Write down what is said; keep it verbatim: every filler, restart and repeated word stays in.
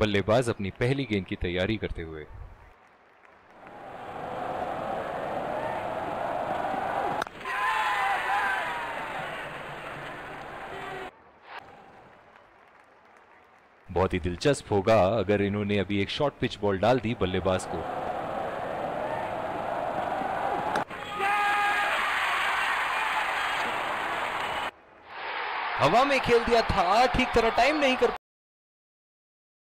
बल्लेबाज अपनी पहली गेंद की तैयारी करते हुए। बहुत ही दिलचस्प होगा अगर इन्होंने अभी एक शॉर्ट पिच बॉल डाल दी बल्लेबाज को। हवा में खेल दिया था, ठीक तरह टाइम नहीं कर